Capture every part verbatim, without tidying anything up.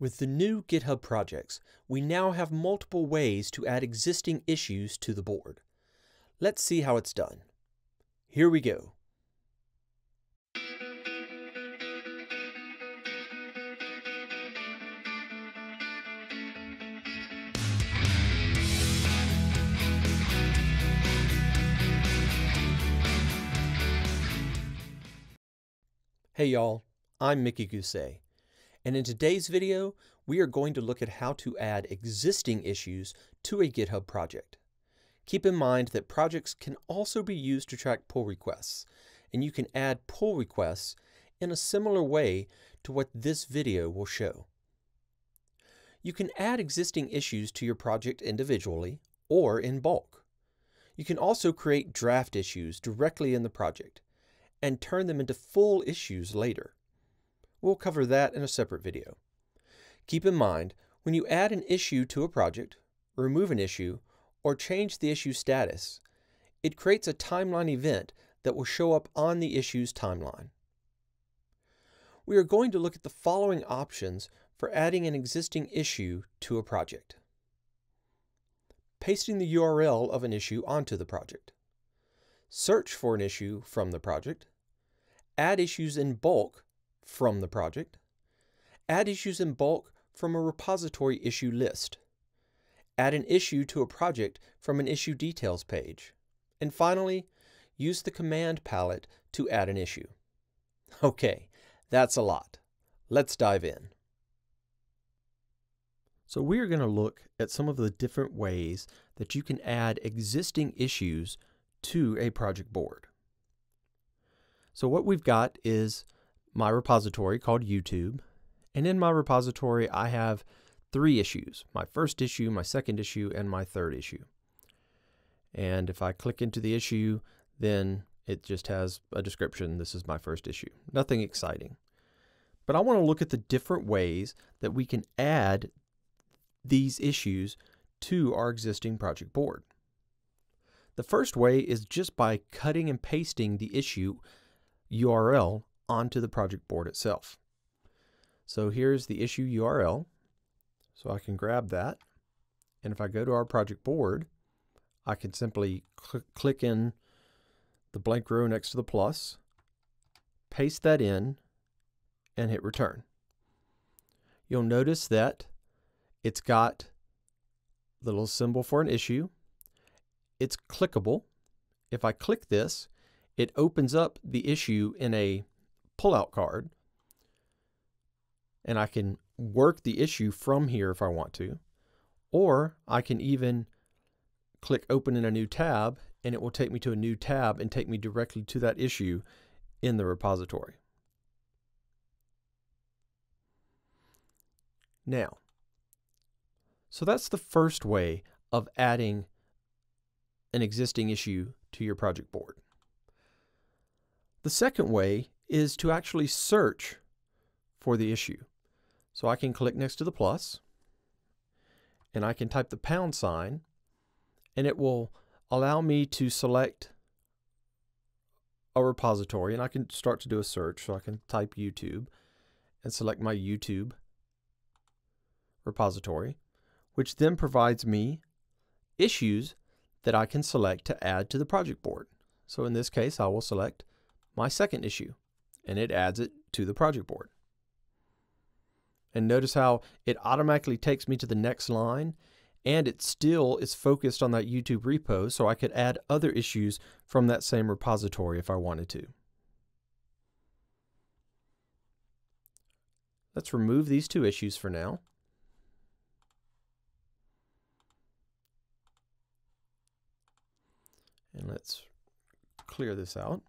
With the new GitHub Projects, we now have multiple ways to add existing issues to the board. Let's see how it's done. Here we go. Hey y'all, I'm Mickey Gousset, and in today's video, we are going to look at how to add existing issues to a GitHub project. Keep in mind that projects can also be used to track pull requests, and you can add pull requests in a similar way to what this video will show. You can add existing issues to your project individually or in bulk. You can also create draft issues directly in the project and turn them into full issues later. We'll cover that in a separate video. Keep in mind, when you add an issue to a project, remove an issue, or change the issue status, it creates a timeline event that will show up on the issue's timeline. We are going to look at the following options for adding an existing issue to a project. Pasting the U R L of an issue onto the project. Search for an issue from the project, add issues in bulk from the project, add issues in bulk from a repository issue list, add an issue to a project from an issue details page, and finally, use the command palette to add an issue. Okay, that's a lot. Let's dive in. So we are going to look at some of the different ways that you can add existing issues to a project board. So what we've got is my repository called YouTube, and in my repository I have three issues: my first issue, my second issue, and my third issue. And if I click into the issue, then it just has a description. This is my first issue. Nothing exciting. But I want to look at the different ways that we can add these issues to our existing project board. The first way is just by cutting and pasting the issue U R L onto the project board itself. So here's the issue U R L. So I can grab that, and if I go to our project board, I can simply cl- click in the blank row next to the plus, paste that in, and hit return. You'll notice that it's got the little symbol for an issue. It's clickable. If I click this, it opens up the issue in a pullout card, and I can work the issue from here if I want to, or I can even click open in a new tab and it will take me to a new tab and take me directly to that issue in the repository. Now, so that's the first way of adding an existing issue to your project board. The second way is to actually search for the issue. So I can click next to the plus, and I can type the pound sign, and it will allow me to select a repository, and I can start to do a search. So I can type YouTube and select my YouTube repository, which then provides me issues that I can select to add to the project board. So in this case, I will select my second issue, and it adds it to the project board. And notice how it automatically takes me to the next line, and it still is focused on that YouTube repo, so I could add other issues from that same repository if I wanted to. Let's remove these two issues for now. And let's clear this out.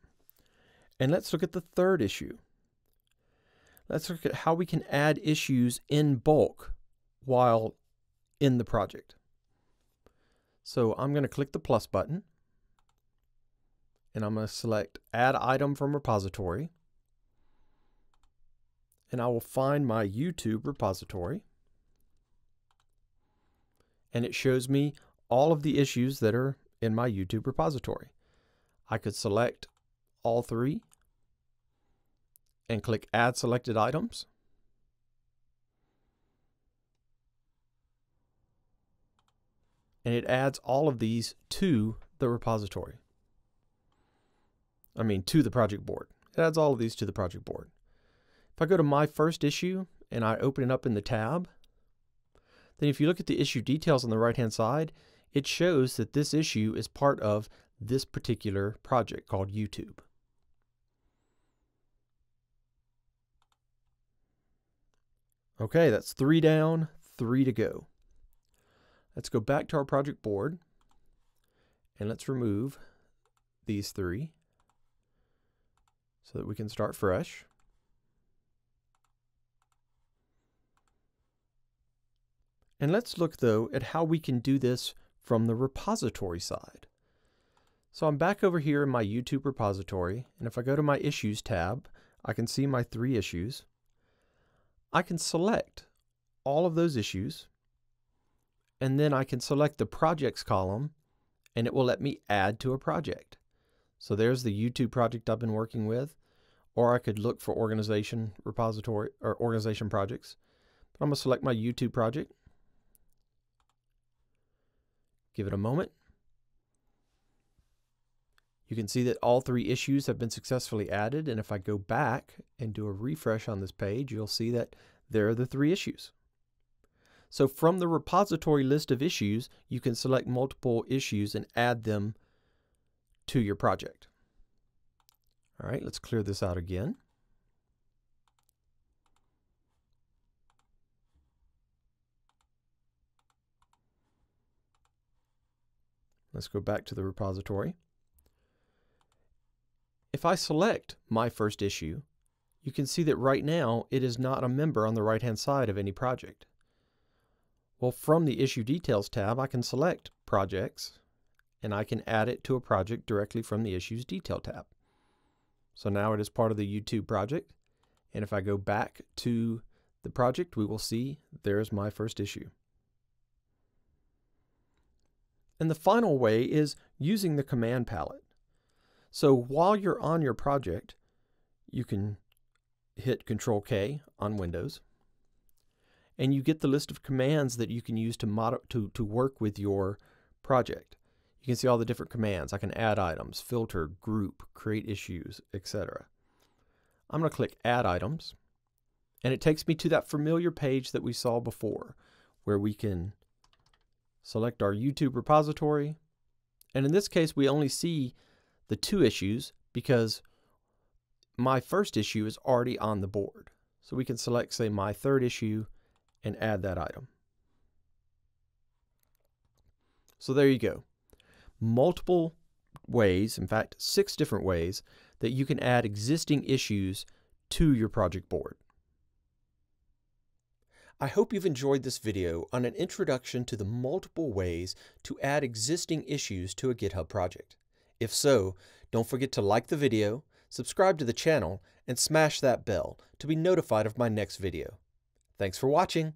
And let's look at the third issue. Let's look at how we can add issues in bulk while in the project. So I'm going to click the plus button, and I'm going to select Add Item from Repository, and I will find my YouTube repository, and it shows me all of the issues that are in my YouTube repository. I could select all three and click Add Selected Items, and it adds all of these to the repository. I mean, to the project board. It adds all of these to the project board. If I go to my first issue and I open it up in the tab, then if you look at the issue details on the right-hand side, it shows that this issue is part of this particular project called YouTube. Okay, that's three down, three to go. Let's go back to our project board and let's remove these three so that we can start fresh. And let's look though at how we can do this from the repository side. So I'm back over here in my YouTube repository, and if I go to my Issues tab, I can see my three issues. I can select all of those issues, and then I can select the projects column, and it will let me add to a project. So there's the YouTube project I've been working with, or I could look for organization repository or organization projects. But I'm going to select my YouTube project. Give it a moment. You can see that all three issues have been successfully added, and if I go back and do a refresh on this page, you'll see that there are the three issues. So from the repository list of issues, you can select multiple issues and add them to your project. All right, let's clear this out again. Let's go back to the repository. If I select my first issue, you can see that right now it is not a member on the right-hand side of any project. Well, from the Issue Details tab, I can select Projects, and I can add it to a project directly from the Issues Detail tab. So now it is part of the YouTube project, and if I go back to the project, we will see there's my first issue. And the final way is using the command palette. So while you're on your project, you can hit control K on Windows, and you get the list of commands that you can use to, mod to, to work with your project. You can see all the different commands. I can add items, filter, group, create issues, et cetera. I'm going to click Add Items, and it takes me to that familiar page that we saw before, where we can select our YouTube repository. And in this case, we only see the two issues because my first issue is already on the board. So we can select, say, my third issue and add that item. So there you go. Multiple ways, in fact, six different ways that you can add existing issues to your project board. I hope you've enjoyed this video on an introduction to the multiple ways to add existing issues to a GitHub project. If so, don't forget to like the video, subscribe to the channel, and smash that bell to be notified of my next video. Thanks for watching!